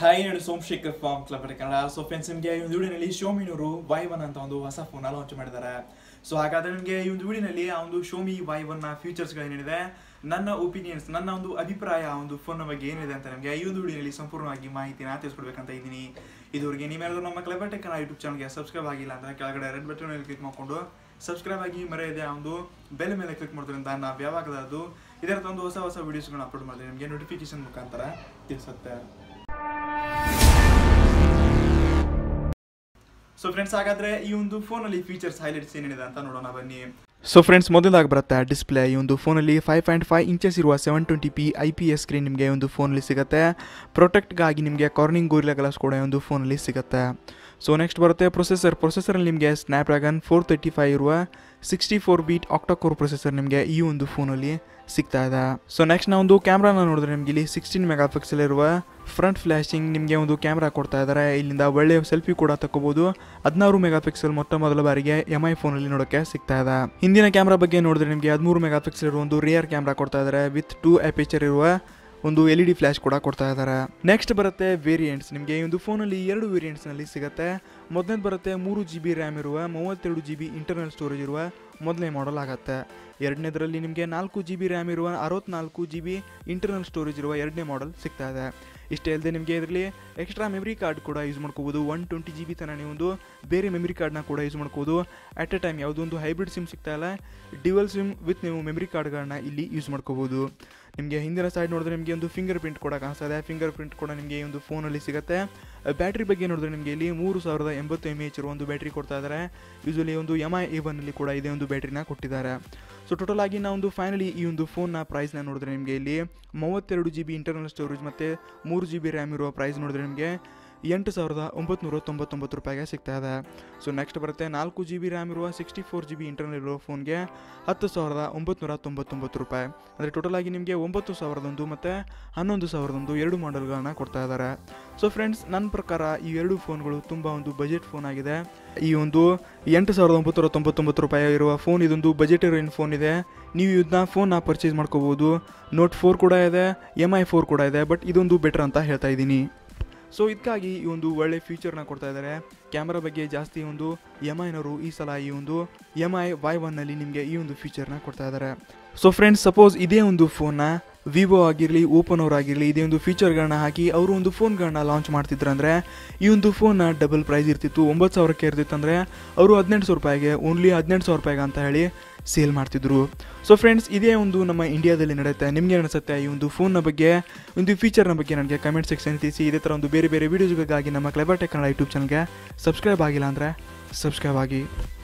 Hi, I'm Somshekar from Clever Tech Kannada. So friends, in this video, Xiaomi Y1 ಅಂತ ಒಂದು ಹೊಸ phone launch ಮಾಡಿದ್ದಾರೆ. So ಹಾಗಾದ್ರೆ ನಿಮಗೆ ಈ ಒಂದು ವಿಡಿಯೋನಲ್ಲಿ ಆ ಒಂದು Xiaomi Y1 ನ ಫೀಚರ್ಸ್ ಗಳು ಏನಿದೆ, ನನ್ನ ಒಪಿನಿಯನ್ಸ್, ನನ್ನ ಒಂದು ಅಭಿಪ್ರಾಯ ಆ ಒಂದು ಫೋನ್ ಬಗ್ಗೆ ಏನಿದೆ ಅಂತ ನಿಮಗೆ ಈ ಒಂದು ವಿಡಿಯೋನಲ್ಲಿ ಸಂಪೂರ್ಣವಾಗಿ ಮಾಹಿತಿನ ತಿಳಿಸ್ಕೊಡಬೇಕು ಅಂತ ಇದ್ದೀನಿ. ಇದುವರೆಗೆ ನೀವೇನಾದರೂ ನಮ್ಮ Clever Tech Kannada YouTube ಚಾನೆಲ್ಗೆ ಸಬ್ಸ್ಕ್ರೈಬ್ ಆಗಿಲ್ಲ ಅಂದ್ರೆ ಕೆಳಗಡೆ ರೆಡ್ ಬಟನ್ ಮೇಲೆ ಕ್ಲಿಕ್ ಮಾಡ್ಕೊಂಡು ಸಬ್ಸ್ಕ್ರೈಬ್ ಆಗಿ, ಮರೆಯದೆ ಆ ಒಂದು ಬೆಲ್ ಮೇಲೆ ಕ್ಲಿಕ್ ಮಾಡೋದ್ರಿಂದ ನಾವು ಯಾವಾಗಲಾದರೂ ಇದರ ಒಂದು ಹೊಸ ಹೊಸ ವಿಡಿಯೋಸ್ಗಳನ್ನ ಅಪ್ಲೋಡ್ ಮಾಡಿದ್ರೆ ನಿಮಗೆ ನೋಟಿಫಿಕೇಶನ್ ಮುಖಾಂತರ ತಿಳಿಸುತ್ತೆ. So friends, ಹಾಗಾದ್ರೆ ಈ ಒಂದು ಫೋನ್ ಅಲ್ಲಿ ಫೀಚರ್ಸ್ ಹೈಲೈಟ್ಸ್ ಏನಿದೆ ಅಂತ ನೋಡೋಣ ಬನ್ನಿ. So friends, ಮೊದಲಾಗಿ ಬರುತ್ತೆ ಡಿಸ್ಪ್ಲೇ. ಈ ಒಂದು ಫೋನ್ ಅಲ್ಲಿ 5.5 ಇಂಚಸ್ ಇರುವ 720p IPS ಸ್ಕ್ರೀನ್ ನಿಮಗೆ ಈ ಒಂದು ಫೋನ್ ಅಲ್ಲಿ ಸಿಗುತ್ತೆ. ಪ್ರೊಟೆಕ್ಟ್ ಗಾಗಿ ನಿಮಗೆ ಕಾರ್ನಿಂಗ್ ಗೋರಿಲ್ಲಾ ಗ್ಲಾಸ್ ಕೂಡ ಈ ಒಂದು ಫೋನ್ ಅಲ್ಲಿ ಸಿಗುತ್ತೆ. ಸೊ ನೆಕ್ಸ್ಟ್ ಬರುತ್ತೆ ಪ್ರೊಸೆಸರ್. ಪ್ರೊಸೆಸರ್ ಅಲ್ಲಿ ನಿಮಗೆ ಸ್ನ್ಯಾಪ್ಡ್ರ್ಯಾಗನ್ 435 ಇರುವ 64 bit ಆಕ್ಟಾಕೋರ್ ಪ್ರೊಸೆಸರ್ ನಿಮಗೆ ಈ ಒಂದು ಫೋನ್ ಅಲ್ಲಿ ಸಿಗ್ತಾ ಇದೆ. ಸೊ ನೆಕ್ಸ್ಟ್ ನಾವು ಒಂದು ಕ್ಯಾಮ್ರಾನ ನೋಡಿದ್ರೆ ನಿಮಗೆ ಇಲ್ಲಿ 16 MP ಇರುವ ಫ್ರಂಟ್ ಫ್ಲ್ಯಾಶಿಂಗ್ ನಿಮಗೆ ಒಂದು ಕ್ಯಾಮ್ರಾ ಕೊಡ್ತಾ ಇದ್ದಾರೆ. ಇಲ್ಲಿಂದ ಒಳ್ಳೆಯ ಸೆಲ್ಫಿ ಕೂಡ ತಗೋಬಹುದು. 16 MP ಮೊದಲ ಬಾರಿಗೆ MI ಫೋನಲ್ಲಿ ನೋಡೋಕ್ಕೆ ಸಿಗ್ತಾ ಇದೆ. ಹಿಂದಿನ ಕ್ಯಾಮ್ರಾ ಬಗ್ಗೆ ನೋಡಿದ್ರೆ ನಿಮಗೆ 13 MP ಇರುವ ಒಂದು ರಿಯರ್ ಕ್ಯಾಮ್ರಾ ಕೊಡ್ತಾ ಇದ್ದಾರೆ. ವಿತ್ 2 aperture ಇರುವ ಒಂದು LED ಫ್ಲ್ಯಾಶ್ ಕೂಡ ಕೊಡ್ತಾ ಇದ್ದಾರೆ. ನೆಕ್ಸ್ಟ್ ಬರುತ್ತೆ ವೇರಿಯಂಟ್ಸ್. ನಿಮಗೆ ಈ ಒಂದು ಫೋನಲ್ಲಿ 2 ವೇರಿಯಂಟ್ಸ್ನಲ್ಲಿ ಸಿಗುತ್ತೆ. ಮೊದಲನೇದು ಬರುತ್ತೆ 3 GB ರ್ಯಾಮ್ ಇರುವ 32 GB ಇಂಟರ್ನಲ್ ಸ್ಟೋರೇಜ್ ಇರುವ ಮೊದಲನೇ ಮಾಡೆಲ್ ಆಗುತ್ತೆ. ಎರಡನೇದರಲ್ಲಿ ನಿಮಗೆ 4 GB ರ್ಯಾಮ್ ಇರುವ 64 GB ಇಂಟರ್ನಲ್ ಸ್ಟೋರೇಜ್ ಇರುವ ಎರಡನೇ ಮಾಡೆಲ್ ಸಿಗ್ತಾ ಇದೆ. ಇಷ್ಟೇ ಅಲ್ಲದೆ ನಿಮಗೆ ಇದರಲ್ಲಿ ಎಕ್ಸ್ಟ್ರಾ ಮೆಮರಿ ಕಾರ್ಡ್ ಕೂಡ ಯೂಸ್ ಮಾಡ್ಕೋಬೋದು. 120 GB ತನಕ ಒಂದು ಬೇರೆ ಮೆಮರಿ ಕಾರ್ಡ್ನ ಕೂಡ ಯೂಸ್ ಮಾಡ್ಕೋಬೋದು. ಅಟ್ ಎ ಟೈಮ್ ಯಾವುದೊಂದು ಹೈಬ್ರಿಡ್ ಸಿಮ್ ಸಿಗ್ತಾಯಿಲ್ಲ, ಡ್ಯುವಲ್ ಸಿಮ್ ವಿತ್ ನೀವು ಮೆಮರಿ ಕಾರ್ಡ್ಗಳನ್ನ ಇಲ್ಲಿ ಯೂಸ್ ಮಾಡ್ಕೋಬೋದು. ನಿಮಗೆ ಹಿಂದಿನ ಸೈಡ್ ನೋಡಿದ್ರೆ ನಿಮಗೆ ಒಂದು ಫಿಂಗರ್ ಪ್ರಿಂಟ್ ಕೂಡ ಕಾಣಿಸ್ತಾ ಇದೆ. ಫಿಂಗರ್ ಪ್ರಿಂಟ್ ಕೂಡ ನಿಮಗೆ ಈ ಒಂದು ಫೋನಲ್ಲಿ ಸಿಗುತ್ತೆ. ಬ್ಯಾಟ್ರಿ ಬಗ್ಗೆ ನೋಡಿದ್ರೆ ನಿಮಗೆ ಇಲ್ಲಿ 3080 mAh ಇರುವ ಒಂದು ಬ್ಯಾಟ್ರಿ ಕೊಡ್ತಾ ಇದ್ದಾರೆ. ಯೂಶಲಿ ಒಂದು MI E1 ಕೂಡ ಇದೇ ಒಂದು ಬ್ಯಾಟ್ರಿನ ಕೊಟ್ಟಿದ್ದಾರೆ. ಸೊ ಟೋಟಲ್ ಆಗಿ ನಾವು ಒಂದು ಫೈನಲಿ ಈ ಒಂದು ಫೋನ್ನ ಪ್ರೈಸ್ನ ನೋಡಿದ್ರೆ ನಿಮಗೆ ಇಲ್ಲಿ 32 GB ಇಂಟರ್ನಲ್ ಸ್ಟೋರೇಜ್ ಮತ್ತು 3 GB ರ್ಯಾಮ್ ಇರುವ ಪ್ರೈಸ್ ನೋಡಿದ್ರೆ ನಿಮಗೆ 8,999 ರೂಪಾಯಿಗೆ ಸಿಗ್ತಾ ಇದೆ. ಸೊ ನೆಕ್ಸ್ಟ್ ಬರುತ್ತೆ 4 GB ರ್ಯಾಮ್ ಇರುವ 64 GB ಇಂಟರ್ನಲ್ ಇರುವ ಫೋನ್ಗೆ 10,999 ರೂಪಾಯಿ. ಅಂದರೆ ಟೋಟಲ್ ಆಗಿ ನಿಮಗೆ 9,000 ಮತ್ತು 11,000 ಎರಡು ಮಾಡೆಲ್ಗಳನ್ನ ಕೊಡ್ತಾ ಇದ್ದಾರೆ. ಸೊ ಫ್ರೆಂಡ್ಸ್, ನನ್ನ ಪ್ರಕಾರ ಈ ಎರಡು ಫೋನ್ಗಳು ತುಂಬ ಒಂದು ಬಜೆಟ್ ಫೋನ್ ಆಗಿದೆ. ಈ ಒಂದು 8,999 ರೂಪಾಯಿ ಇರುವ ಫೋನ್ ಇದೊಂದು ಬಜೆಟ್ ರೇಂಜ್ ಫೋನ್ ಇದೆ. ನೀವು ಇದನ್ನ ಫೋನ್ನ ಪರ್ಚೇಸ್ ಮಾಡ್ಕೋಬೋದು. Note 4 ಕೂಡ ಇದೆ, MI 4 ಕೂಡ ಇದೆ. ಬಟ್ ಇದೊಂದು ಬೆಟರ್ ಅಂತ ಹೇಳ್ತಾ ಇದ್ದೀನಿ. ಸೊ ಇದಕ್ಕಾಗಿ ಈ ಒಂದು ಒಳ್ಳೆ ಫೀಚರ್ನ ಕೊಡ್ತಾ ಇದ್ದಾರೆ. ಕ್ಯಾಮ್ರಾ ಬಗ್ಗೆ ಜಾಸ್ತಿ ಒಂದು MIನವರು ಈ ಸಲ ಈ ಒಂದು MI Y1 ನಿಮಗೆ ಈ ಒಂದು ಫೀಚರ್ನ ಕೊಡ್ತಾ ಇದ್ದಾರೆ. ಸೊ ಫ್ರೆಂಡ್ಸ್, ಸಪೋಸ್ ಇದೇ ಒಂದು ಫೋನ್ನ ವಿವೋ ಆಗಿರಲಿ, ಓಪೋನವ್ರು ಆಗಿರಲಿ ಇದೇ ಒಂದು ಫೀಚರ್ಗಳನ್ನ ಹಾಕಿ ಅವರು ಒಂದು ಫೋನ್ಗಳನ್ನ ಲಾಂಚ್ ಮಾಡ್ತಿದ್ರಂದರೆ ಈ ಒಂದು ಫೋನ್ನ ಡಬಲ್ ಪ್ರೈಸ್ ಇರ್ತಿತ್ತು. 9,000ಕ್ಕೆ ಇರ್ತಿತ್ತಂದರೆ ಅವರು 18,000 ರೂಪಾಯಿಗೆ, ಓನ್ಲಿ 18,000 ರೂಪಾಯಿಗೆ ಅಂತ ಹೇಳಿ ಸೇಲ್ ಮಾಡ್ತಿದ್ರು. ಸೊ ಫ್ರೆಂಡ್ಸ್, ಇದೇ ಒಂದು ನಮ್ಮ ಇಂಡಿಯಾದಲ್ಲಿ ನಡೆಯುತ್ತೆ. ನಿಮಗೆ ಅನಿಸುತ್ತೆ ಈ ಒಂದು ಫೋನ್ನ ಬಗ್ಗೆ, ಒಂದು ಫೀಚರ್ನ ಬಗ್ಗೆ ನನಗೆ ಕಮೆಂಟ್ ಸೆಕ್ಷನ್ ತಿಳಿಸಿ. ಇದೇ ಥರ ಒಂದು ಬೇರೆ ಬೇರೆ ವೀಡಿಯೋಸ್ಗಳಿಗಾಗಿ ನಮ್ಮ Clever Tech Kannada ಯೂಟ್ಯೂಬ್ ಚಾನಲ್ಗೆ ಸಬ್ಸ್ಕ್ರೈಬ್ ಆಗಿಲ್ಲ ಅಂದರೆ ಸಬ್ಸ್ಕ್ರೈಬ್ ಆಗಿ.